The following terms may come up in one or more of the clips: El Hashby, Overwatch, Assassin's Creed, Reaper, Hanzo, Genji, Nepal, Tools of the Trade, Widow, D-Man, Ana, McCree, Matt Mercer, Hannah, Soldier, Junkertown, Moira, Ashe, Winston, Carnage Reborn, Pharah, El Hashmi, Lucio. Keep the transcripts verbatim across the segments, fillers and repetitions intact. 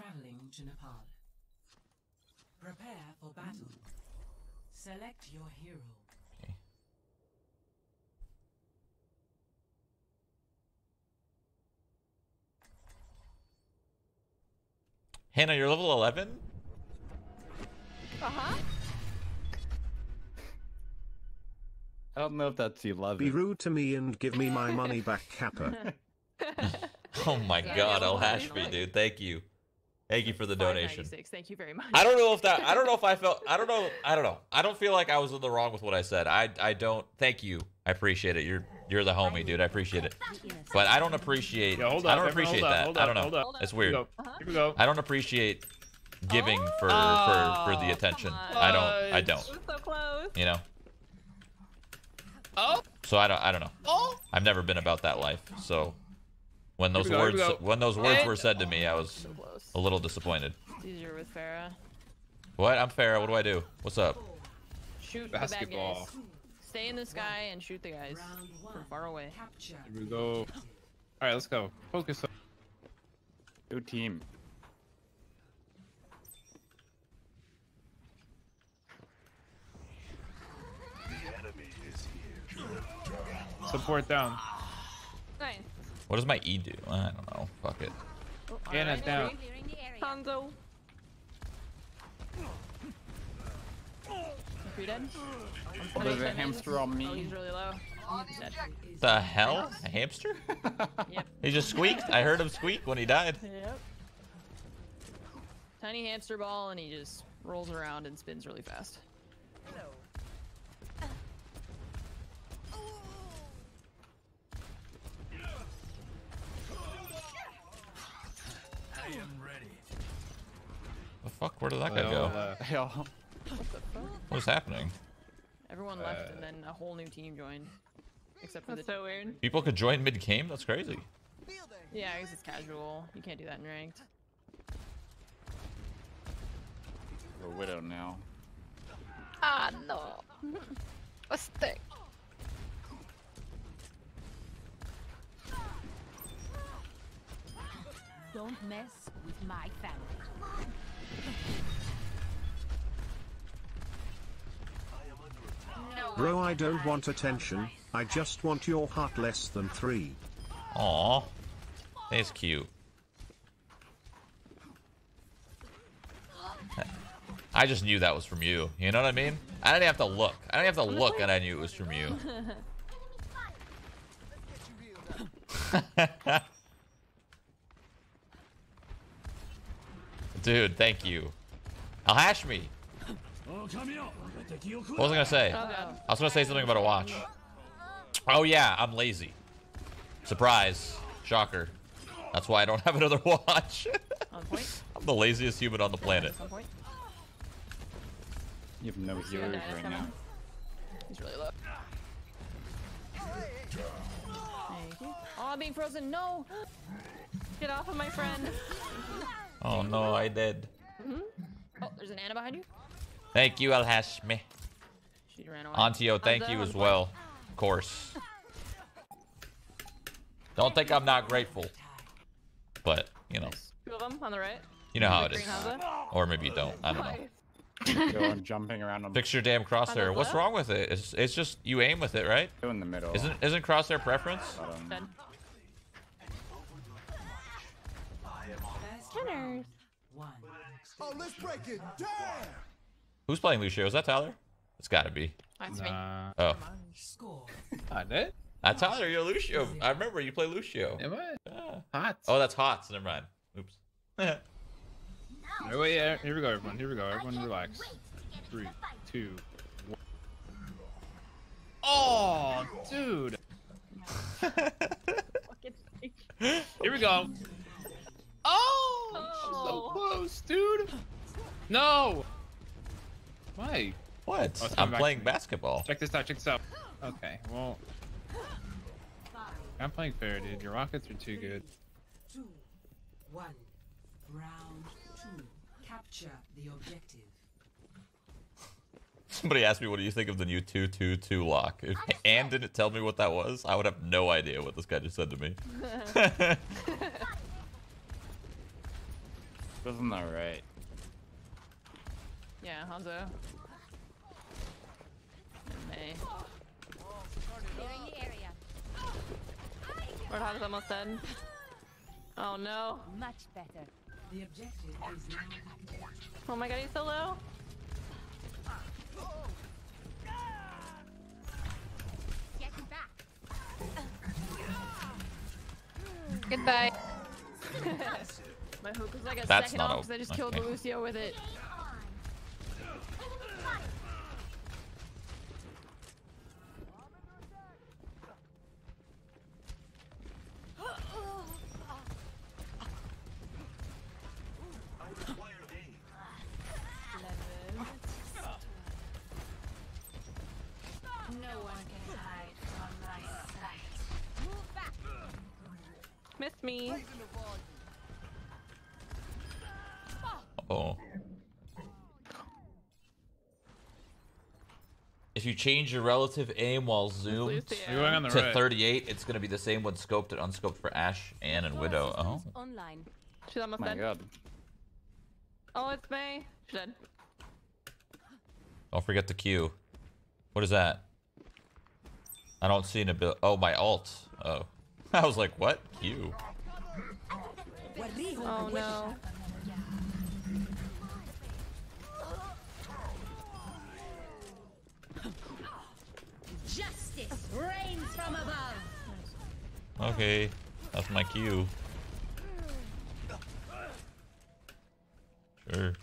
traveling to Nepal. Prepare for battle. Select your hero. Okay. Hannah, you're level eleven? Uh-huh. I don't know if that's eleven. Be rude to me and give me my money back, Kappa. Oh my yeah, god, El Hashby, dude. Thank you. Thank you for the donation. Thank you very much. I don't know if that I don't know if I felt I don't know I don't know. I don't feel like I was in the wrong with what I said. I I don't thank you. I appreciate it. You're you're the homie, dude. I appreciate it. But I don't appreciate yeah, hold up, I don't appreciate hold that. Up, hold I don't up, know. Hold it's weird. Here we go. Here we go. I don't appreciate giving oh, for, for for the attention. I don't I don't. We're so close. You know. Oh. So I don't I don't know. Oh. I've never been about that life. So When those go, words when those words were said to me, I was so a little disappointed. You're with Pharah. What? I'm Pharah. What do I do? What's up? Shoot basketball. The bad guys. Stay in the sky and shoot the guys from far away. Here we go. All right, let's go. Focus on your team. The enemy is here. Support down. Nice. What does my E do? I don't know. Fuck it. Oh, Anna right, down. Hanzo. Oh, there's a hamster on me. Oh, he's really low. The hell? A hamster? Yep. He just squeaked. I heard him squeak when he died. Yep. Tiny hamster ball, and he just rolls around and spins really fast. Hello. I am ready. The fuck? Where did that guy go? Uh, hell. What the fuck? What's happening? Everyone left, uh, and then a whole new team joined. Except for the so weird. People could join mid game. That's crazy. Yeah, I guess it's casual. You can't do that in ranked. We're Widow now. Ah no. What's that? Don't mess with my family. No, bro, I don't want attention. I just want your heart less than three. Aw, that's cute. I just knew that was from you. You know what I mean? I didn't have to look. I didn't have to look, and I knew it was from you. Dude, thank you. El Hashmi. What was I gonna say? I was gonna say something about a watch. Oh yeah, I'm lazy. Surprise. Shocker. That's why I don't have another watch. I'm the laziest human on the planet. You have no heroes right now. He's really low. Thank you. Oh, I'm being frozen. No! Get off of my friend. Oh no, I did. Mm-hmm. Oh, there's an Ana behind you. Thank you, El Hashmi. She ran away. Antio, thank Hanzo, you as Hanzo. Well. Of course. Don't think I'm not grateful. But, you know. Two of them on the right. You know how it is. Hanzo? Or maybe you don't. I don't know. I'm jumping around on fix your damn crosshair. What's wrong with it? It's, it's just you aim with it, right? Go in the middle. Isn't isn't crosshair preference? Done. One. Oh, let's break it down. Who's playing Lucio? Is that Tyler? It's gotta be. That's nah. me. Oh. I did? That's Tyler, you're Lucio. I remember you play Lucio. Am I? Yeah. Hot. Oh, that's hot. So never mind. Oops. Here we go, everyone. Here we go. Everyone relax. Three, two, one. Oh, dude. Here we go. Oh, oh, so close, dude. No. Why? What? Oh, I'm playing basketball. Check this out. Check this out. Okay. Well, I'm playing fair, dude. Your rockets are too good. Three, two, one. Round two. Capture the objective. Somebody asked me, "What do you think of the new two two two lock?" If Anne didn't tell me what that was, I would have no idea what this guy just said to me. Goes on the right. Yeah, Hanzo. And May. Lord Hanzo's almost dead. Oh no. Much better. The objective is oh my god, he's so low. Get him back. Goodbye. My hook was like a that's second off because I just okay. killed Lucio with it. Missed me. Uh-oh. If you change your relative aim while zoomed to thirty-eight, it's gonna be the same one scoped and unscoped for Ashe, Anne, and Widow. Oh. She's almost dead. My God. Oh, it's May. She's dead. Don't forget the Q. What is that? I don't see an ability. Oh, my alt. Oh. I was like, what? You. Oh no. Justice reigns from above. Okay, that's my cue. Sure.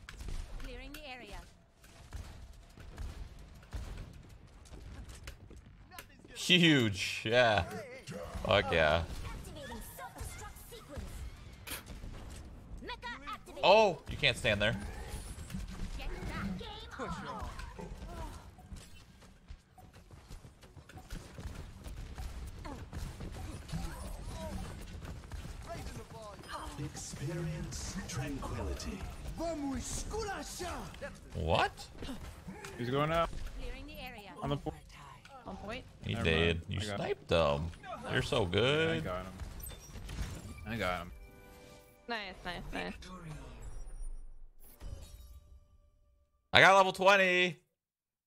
Clearing the area. Huge, yeah. Fuck yeah. Oh, you can't stand there. Experience tranquility. What? He's going out. On the point. On point. He did. You sniped him. You're so good. I got him. I got him. Nice, nice, nice. I got level twenty.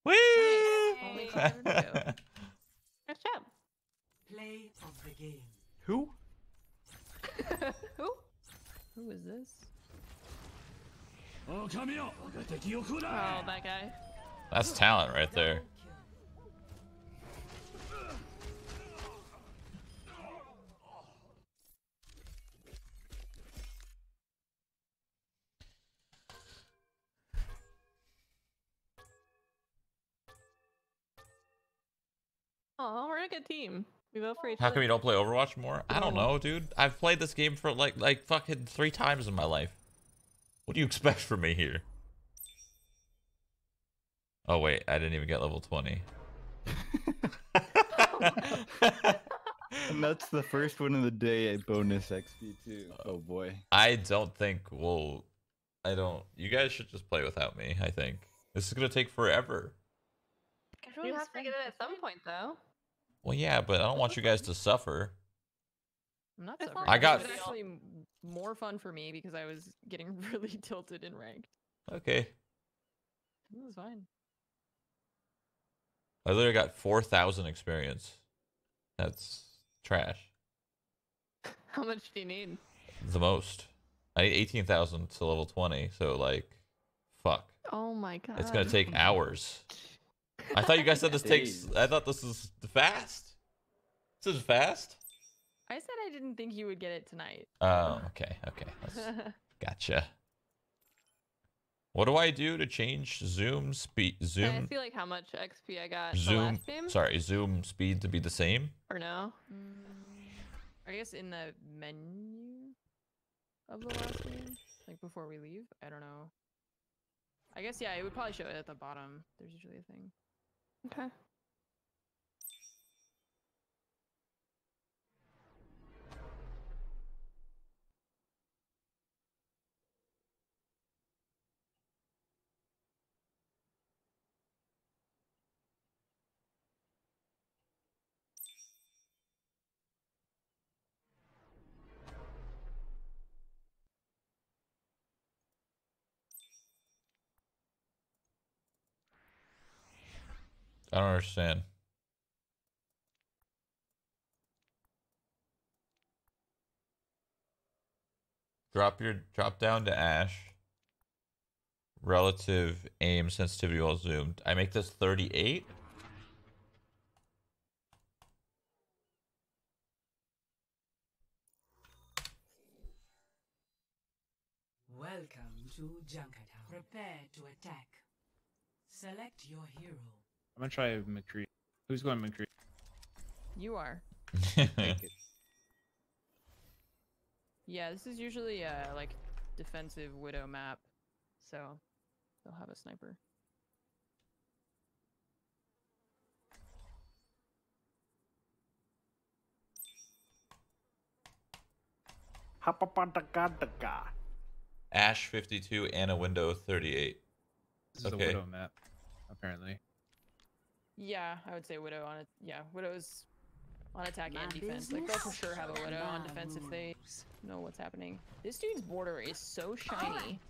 Woo! Nice. Nice job. Play of the game. Who? Who? Who is this? Oh, that guy. That's talent right there. Oh, we're a good team. We vote for each other. How come you don't play Overwatch more? I don't know, dude. I've played this game for like like fucking three times in my life. What do you expect from me here? Oh wait, I didn't even get level twenty. And that's the first one of the day at bonus X P too. Oh boy. I don't think we'll. I don't. You guys should just play without me. I think this is gonna take forever. You have to get it at some point though. Well, yeah, but I don't want you guys to suffer. I'm not suffering. I got. It was actually more fun for me because I was getting really tilted in ranked. Okay. It was fine. I literally got four thousand experience. That's trash. How much do you need? The most. I need eighteen thousand to level twenty. So like, fuck. Oh my god. It's gonna take hours. I thought you guys said this takes. I thought this is fast. This is fast. I said I didn't think you would get it tonight. Oh, okay, okay. That's, gotcha. What do I do to change zoom speed? Zoom. Can I see like how much X P I got? Zoom. The last game? Sorry, zoom speed to be the same. Or no? I guess in the menu of the last game, like before we leave. I don't know. I guess yeah, it would probably show it at the bottom. There's usually a thing. Okay. I don't understand. Drop your drop down to Ashe. Relative aim sensitivity while zoomed. I make this thirty-eight. Welcome to Junkertown. Prepare to attack. Select your hero. I'm gonna try McCree. Who's going McCree? You are. Yeah, this is usually a like defensive Widow map, so they'll have a sniper. Ashe fifty-two, Ana Window thirty-eight. This is okay. A Widow map, apparently. Yeah, I would say Widow on it. Yeah, Widow's on attack and defense. Like, they'll for sure have a Widow on defense if they know what's happening. This dude's border is so shiny.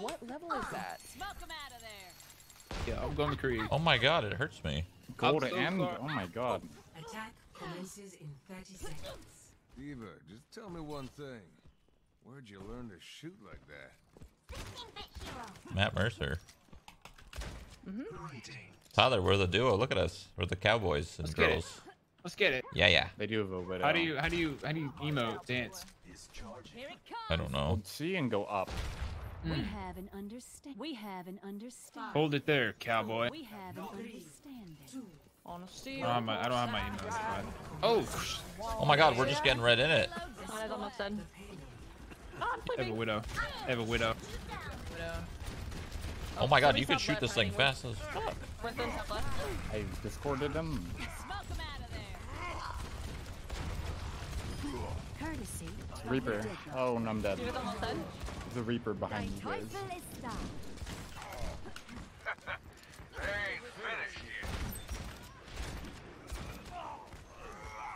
What level is that? Smoke him out of there. Yeah, I'm going to create. Oh my god, it hurts me. Go to M. Oh my god. Attack commences in thirty seconds. Diva, just tell me one thing. Where'd you learn to shoot like that? Matt Mercer. Mm-hmm. Tyler, we're the duo. Look at us. We're the cowboys and Let's girls. Get Let's get it. Yeah, yeah. They do have a Widow. How do you, how do you, how do you emote dance? I don't know. Hold C and go up. Mm. We have an understand. We have an understand. Hold it there, cowboy. We have an understanding. Honestly, I don't have my emote. Oh. Oh my God, we're just getting red in it. Oh, I have a Widow. I have a Widow. Widow. Oh, oh my God, you can shoot this thing fast as fuck. I discorded him. Smoke him out of there. Courtesy. Reaper. Oh, and I'm dead. There's a Reaper behind you guys.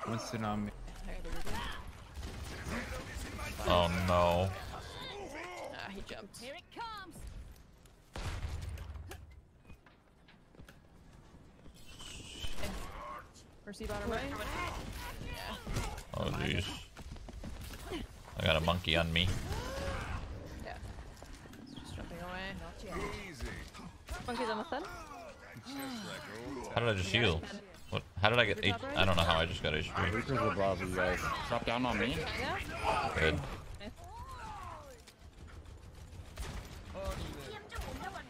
Winston on me. Oh no. Ah, he jumped. Here it comes. Mercy bottom right. Yeah. Oh jeez. I got a monkey on me. Yeah. Just jumping away. Easy. Monkey's almost done. How did I just heal? What? How did I get eight? I don't know how I just got H P. Reaper's above you guys. Drop down on me. Good.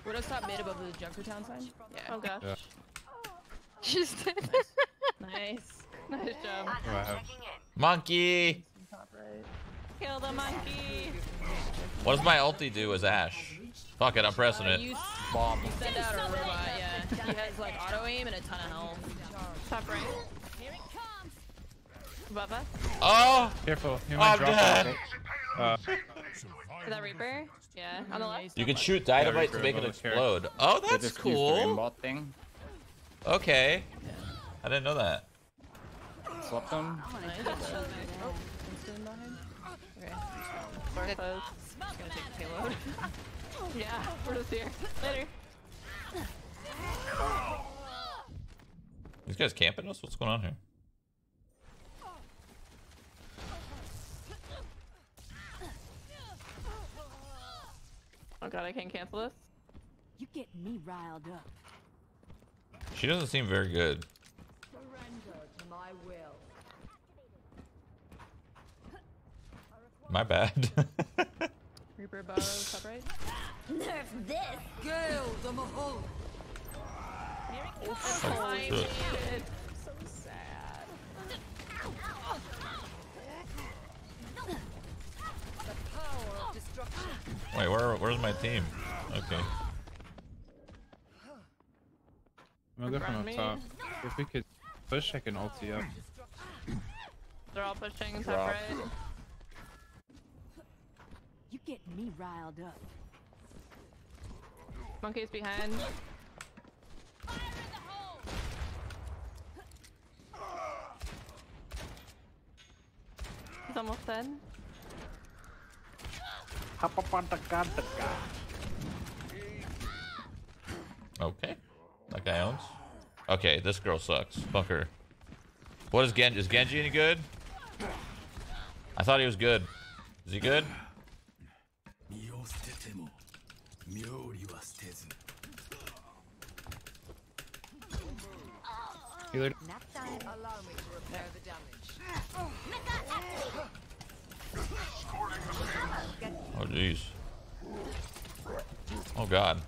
We're gonna stop mid above the Junkertown sign. Yeah. Oh gosh. Yeah. She's dead. Nice. Nice. Nice job. Wow. Monkey! Kill the monkey! What does my ulti do as Ashe? Fuck it, I'm pressing uh, it. You, Bomb. You send out a robot, yeah. He has like auto aim and a ton of health. Top right. Here it comes. Bubba. Oh! Careful. You might I'm drop dead. Uh, Is that Reaper? Yeah. On the left. You can shoot dynamite yeah, to make it explode. Here. Oh, that's cool. Thing. Okay. Yeah. I didn't know that. Swapped them. Okay. Gonna take a payload. Yeah, we're just here. Later. These guys camping us? What's going on here? Oh god, I can't cancel this. You get me riled up. She doesn't seem very good. Surrender to my will. My bad. Reaper above, top right. Nerf this! Go, the Mahol! Here it comes! Oh, shit. Shit. So sad. The power of destruction. Wait, where, where's my team? Okay. I'm gonna go from up top. If we could push, I can ulti up. They're all pushing top right. You get me riled up. Monkey's behind. Fire in the hole. He's almost dead. Okay. That guy owns. Okay, this girl sucks. Fuck her. What is Genji? Is Genji any good? I thought he was good. Is he good? Healer. Oh jeez. Oh god.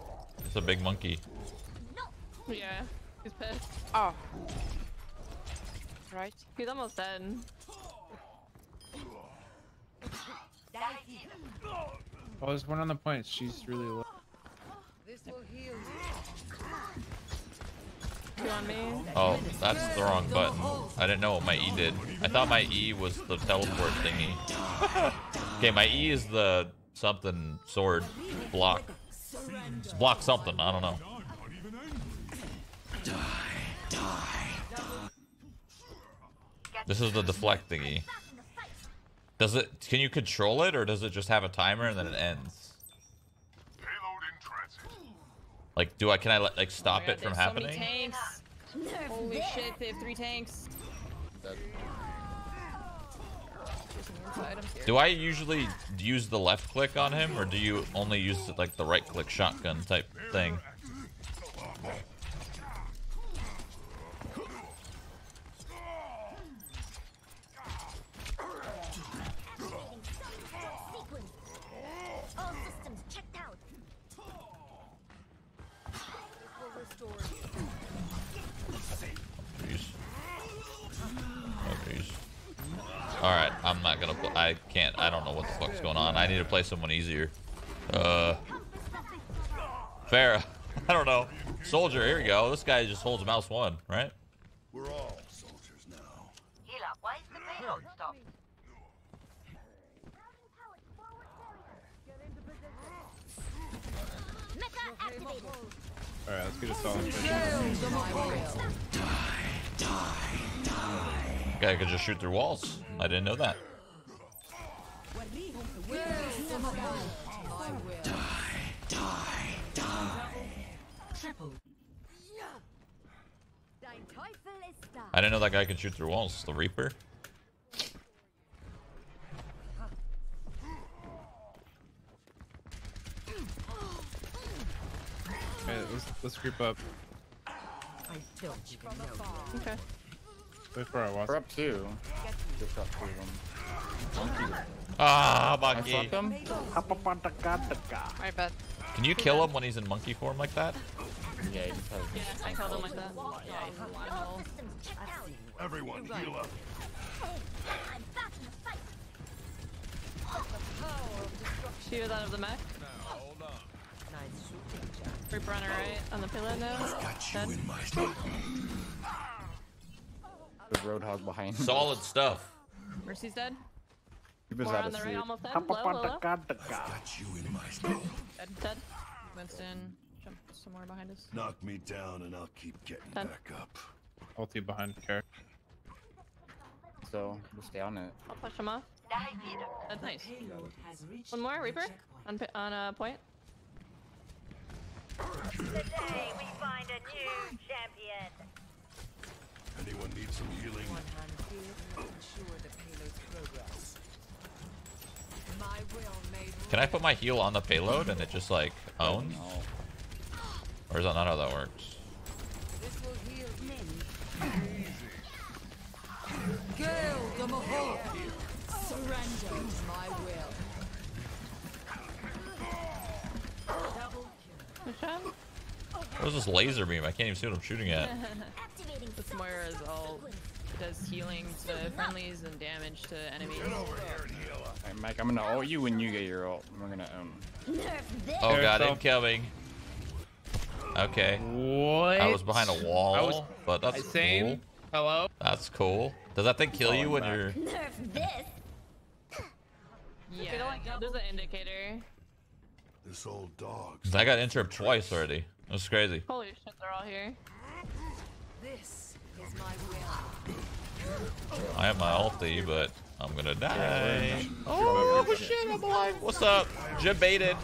It's a big monkey. Yeah. He's pissed. Oh. Right. He's almost dead. Oh, there's one on the point. She's really low. This will heal you. You on me? Oh, that's the wrong button. I didn't know what my E did. I thought my E was the teleport thingy. Okay, my E is the something sword block. It's block something. I don't know. Die, die, die. This is the deflect thingy. Does it? Can you control it, or does it just have a timer and then it ends? Like, do I? Can I let like stop oh God, it from so happening? Tanks. Holy shit! They have three tanks. Do I usually use the left click on him, or do you only use it like the right click shotgun type thing? Alright, I'm not gonna. I can't. I don't know what the fuck's going on. I need to play someone easier. Uh. Pharah. I don't know. Soldier, here we go. This guy just holds mouse one, right? We're all soldiers now. Heal up. Why is the payload stopped? Alright, let's get a song. Die, die, die. I could just shoot through walls. I didn't know that. Die, die, die. I didn't know that guy could shoot through walls. The Reaper. Okay, let's, let's group up. Okay. Wait for our watch. We're up two. Just up two of them. Ah, monkey. I him. I bet. Can you kill him when he's in monkey form like that? Yeah, he just has yeah, I killed him like that. Yeah, he's a lot of everyone, heal up. She was out of the mech. Reaper on her right, on the pillow now. The roadhog behind. Solid stuff. Mercy's dead. More on the right, almost dead. Low, low, low. Got you in my dead, dead. Winston jumped somewhere behind us. Knock me down and I'll keep getting dead. Back up. Ulti behind care. So we'll stay on it. I'll push him off. That's nice. One more Reaper on on a uh, point. Today we find a new champion. Anyone need some healing? One hand here to ensure the payload's progress. My will made. Can I put my heal on the payload and it just like owns? Oh, no. Or is that not how that works? This will heal men. Go, the Mahal. Surrender my will. Double kill. What is this laser beam? I can't even see what I'm shooting at. This Moira is all does healing to friendlies and damage to enemies. Alright, Mike, I'm gonna ult you when you get your ult. We're gonna um. Oh god, incoming. Okay. What? I was behind a wall, I was, but that's cool. Hello. That's cool. Does that thing kill you when back. You're? Nerf this. Yeah. Like, there's an indicator. This old dog. I got interrupted twice already. That's crazy. Holy shit, they're all here. This is my will. I have my ulti, but I'm gonna die. Oh, oh shit, I'm alive. What's up? Jib baited.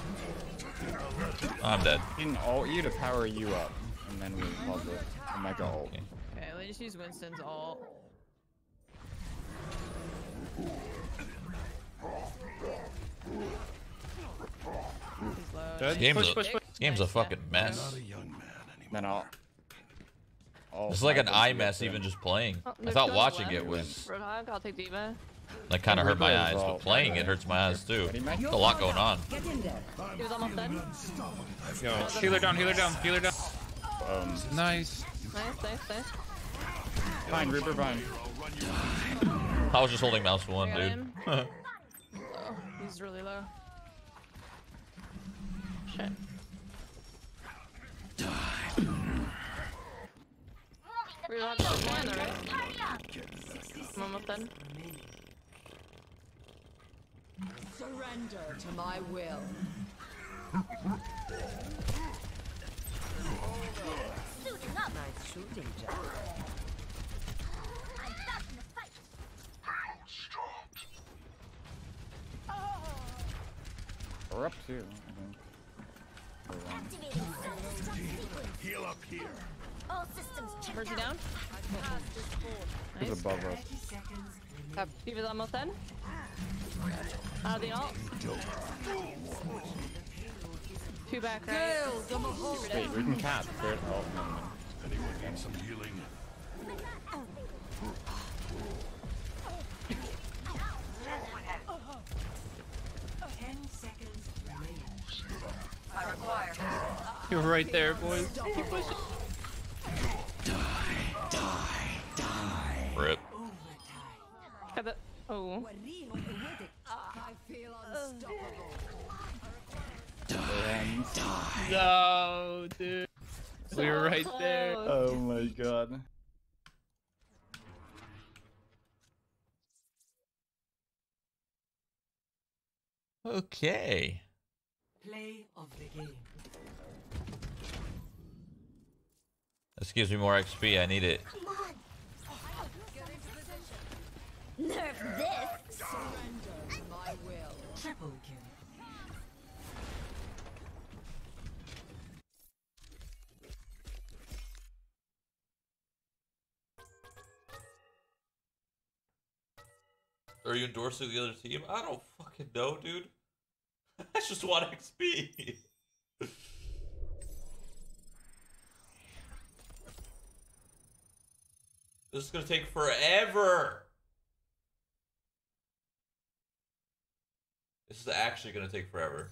I'm dead. You can ult you to power you up, and then we pause it. Oh my god. Okay, okay let me just use Winston's ult. This game's, push, a, push, push. game's a fucking mess. Then I'll. Oh, it's like an eye mess even just playing. Oh, I thought watching left. it was. Roadhog, I'll take D-Man. That kind of hurt my eyes, but playing it hurts my eyes too. There's a lot going on. He was almost dead. Yo, healer down, healer down, healer down. Um, nice. Nice, nice, nice. Fine, Reaper, fine. I was just holding mouse one, dude. Low. He's really low. Shit. We're gonna have that one, alright? I'm almost done. Surrender to my will. Suiting up. Nice shooting, Jack. I'm back in the fight. I won't stop. We're up two. Activating self-destruct. Heal up here. All systems checked out. Down. Nice. He's above us. Have Beaver's almost done. Out of the ult. Two back right. Wait, we can cap. Anyone need some healing? ten seconds remaining. I require. You're right there, boys. Keep pushing. Die, die, die. Rip. Oh. I feel unstoppable. Die, die. No, dude. We were right there. Oh my god. Okay. Play of the game. This gives me more X P. I need it. Come on. Nerf this. Surrender to my will. Triple kill. Are you endorsing the other team? I don't fucking know, dude. I just want X P. This is gonna take forever. This is actually gonna take forever.